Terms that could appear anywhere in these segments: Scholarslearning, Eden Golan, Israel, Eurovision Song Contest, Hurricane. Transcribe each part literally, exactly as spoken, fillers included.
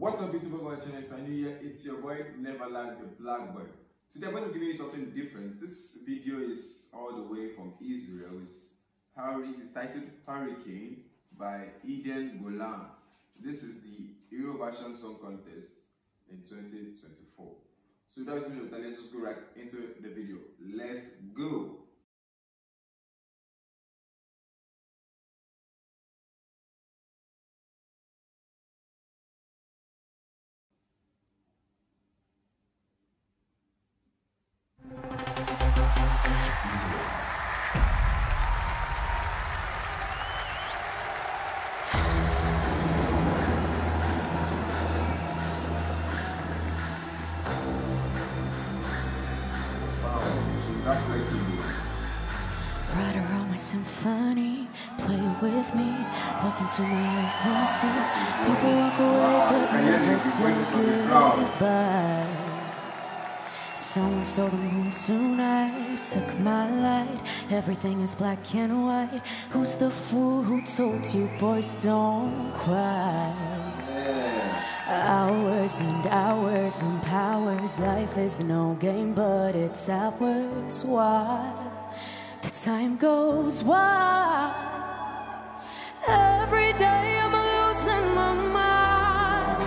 What's up, beautiful girl channel? If you're new here, it's your boy, Never Like the Black Boy. Today I'm going to be doing something different. This video is all the way from Israel. It's titled Hurricane by Eden Golan. This is the Eurovision Song Contest in twenty twenty-four. So that's the video. Let's just go right into the video. Let's go. Right around my symphony, play with me, look into my eyes and see people walk away but never say goodbye. Someone stole the moon tonight, took my light, everything is black and white. Who's the fool who told you boys don't cry? Hours and hours and powers, life is no game but it's ours. Why the time goes wild, every day I'm losing my mind,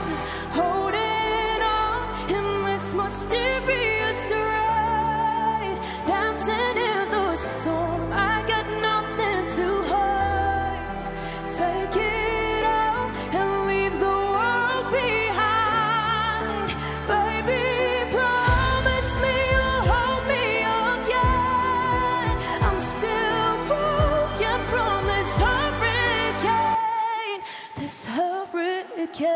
holding on in this mysterious ride, dancing in the storm, I got nothing to hide. Take it. This hurricane.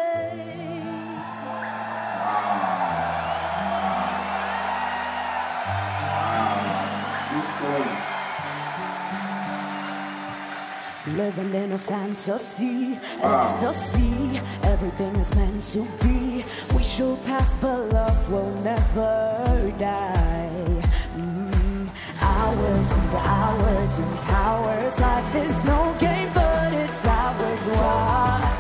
Living in a fantasy, wow. Ecstasy, everything is meant to be. We shall pass, but love will never die. Mm. Hours and hours and hours, life is no game, but it's ours. Wow.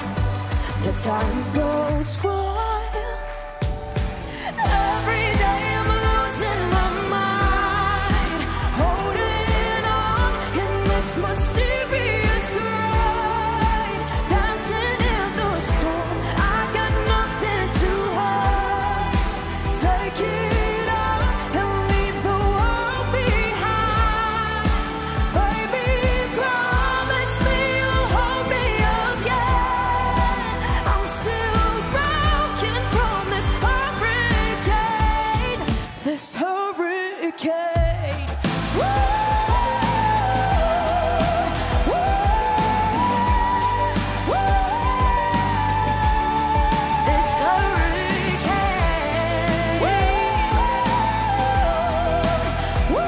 The time goes wild, every day I'm losing my mind, holding on in this mysterious ride, dancing in the storm, I got nothing to hide. Take it all and leave the world behind. Baby, promise me you'll hold me again. This hurricane. Woo! Woo! Woo! This hurricane. Woo! Woo!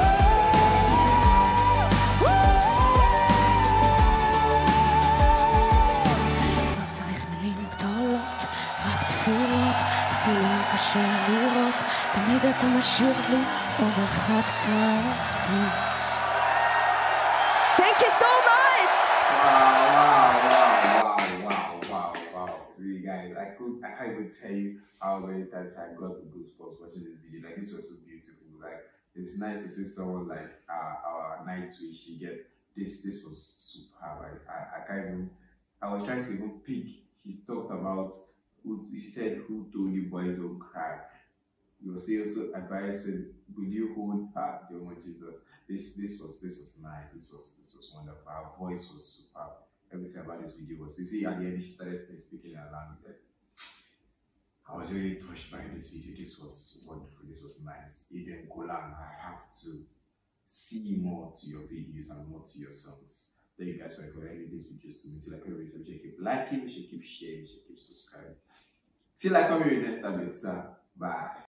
Woo! לא צריך מילים גדולות, רק תפילות, אפילו קשה לראות. תמיד אתה משאיר לי אור אחד קטן. Thank you so much! Wow, wow, wow, wow, wow, wow, wow. Really guys, I, could, I can't even tell you how many times I got the goosebumps watching this video. Like, this was so beautiful. Like, it's nice to see someone like uh, our night wish. She get this, this was superb. I, I, I can't even, I was trying to even pick. He talked about, who, she said, who told you boys don't cry? You will see also advising, will you hold her? Dear Lord Jesus. This this was this was nice. This was this was wonderful. Her voice was superb. Everything about this video was, you see at the end she started speaking her language. I was really touched by this video. This was wonderful. This was nice. Eden Golan, I have to see more to your videos and more to your songs. Thank you guys for recommending these videos to me. Till I come here, keep liking, we should keep sharing, we should keep subscribing. Till I come here next time, it's uh, bye.